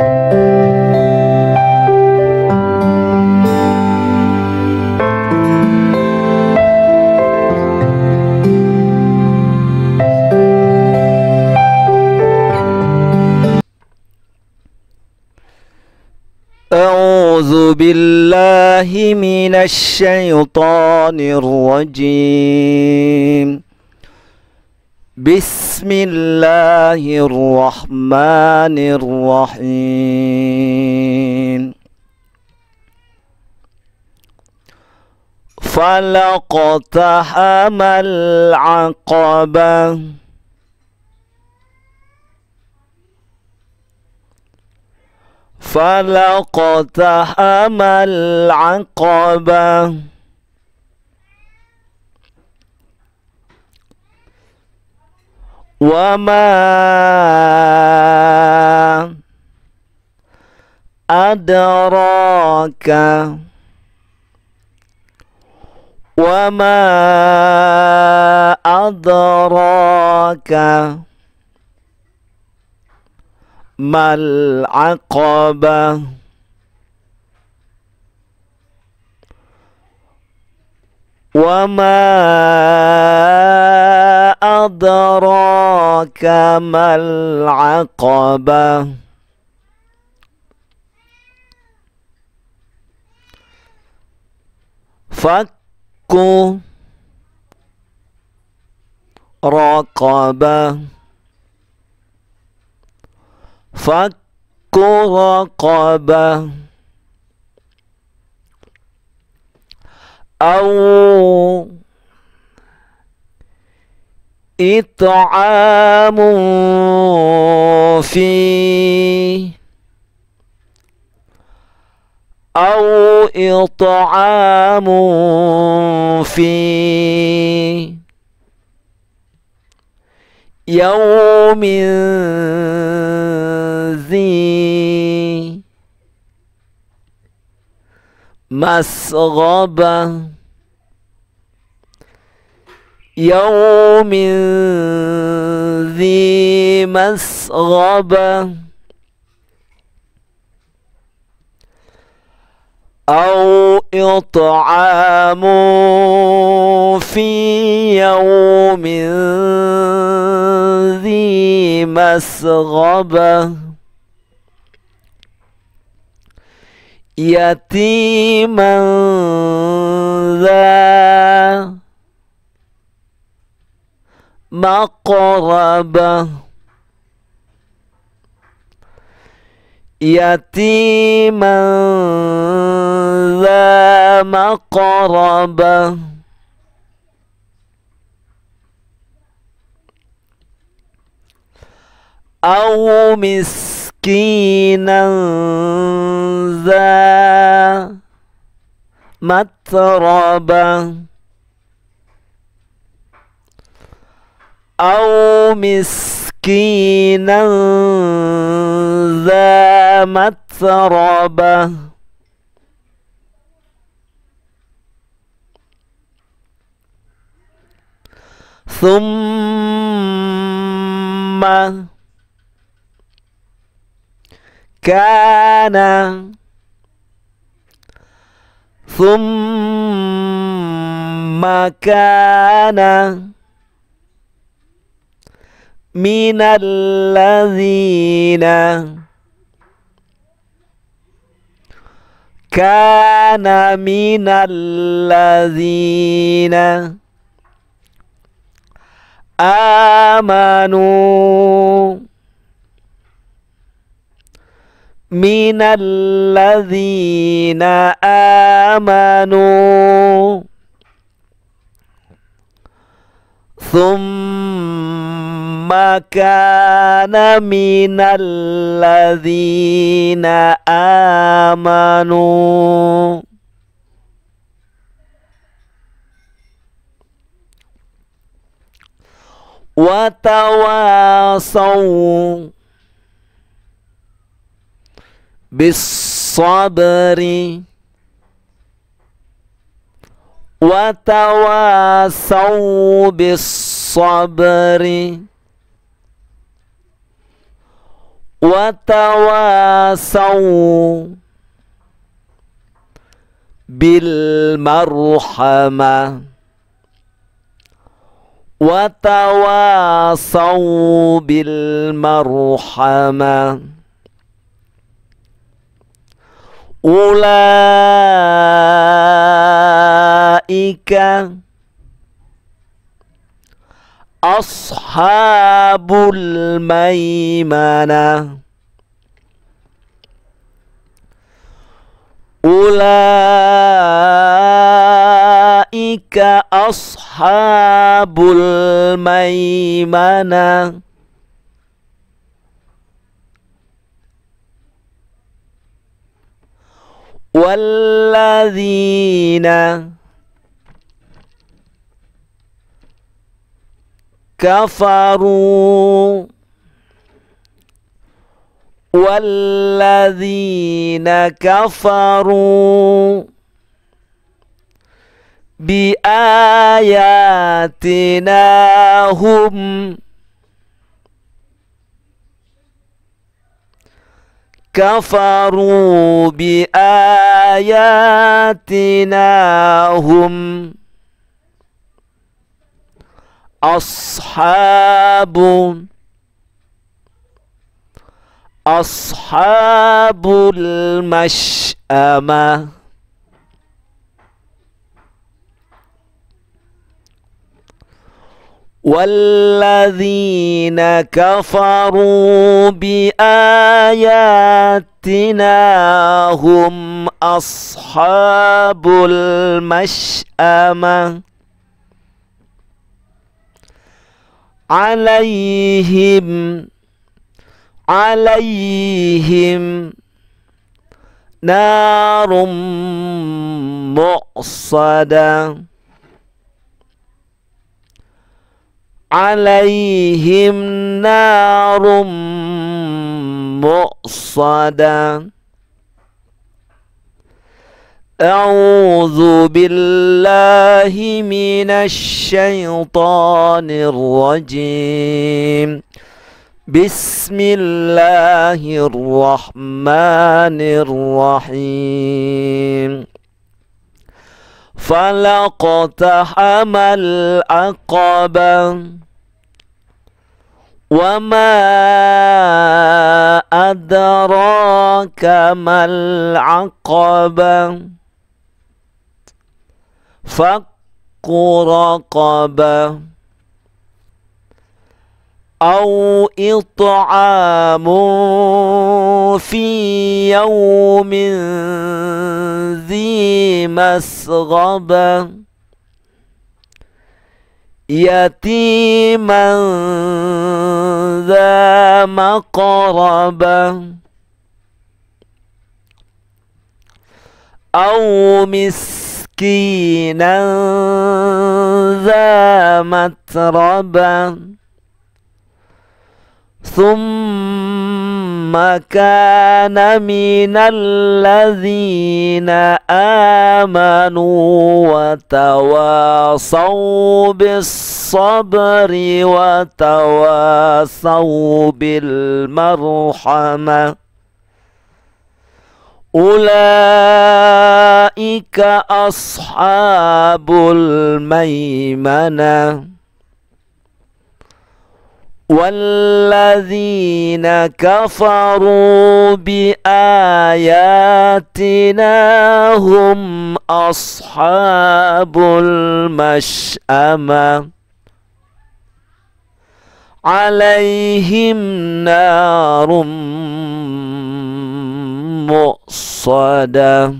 أعوذ بالله من الشيطان الرجيم بسم الله الرحمن الرحيم فلق اقتحم العقبة فلق اقتحم العقبة وما أدراك وما أدراك ما العقبة وما أدراك ما العقبة فك رقبة فك رقبة أو إطعام في أو إطعام في يوم ذي مسغبة يوم ذي مسغبة أو إطعام في يوم ذي مسغبة يتيما ذا مقربة يتيما ذا مقربة أو مسكينا ذا متربة أو مسكينا ذا متربة ثم كان من الذين آمنوا ثم كان من الذين آمنوا وتواصوا بالصبر وتواصوا بالصبر watawasau bil marhamah, watawasau bil marhamah, ulaika ashabul maimanah, ulaika ashabul maimanah, walladzina kafaru, walladzina kafaru bi ayatina hum kafaru bi ayatina hum ashabul masy'amah, walladzina kafaru bi ayatina hum ashabul masy'amah, alaihim narum mu'sada, alaihim narum mu'sada. A'udzu billahi minasy syaithanir rajim. Bismillahirrahmanirrahim. Falaqtahamal aqabah, wa ma adraka mal aqabah, fakku raqabah, aw it'amun fi yawmin dhi masghaba, yatiman dha maqraba, aw miskinan dha matraba, thumma kana minal ladzina amanu wa tawasaw bis sabri wa tawasaw bil marhamah, ulaika ashabul maimanah, walladzina kafaru bi ayatina hum ashabul masy'amah, alaihim narum mu'sada.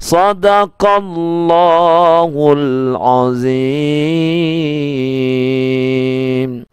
Sadaqallahul azim.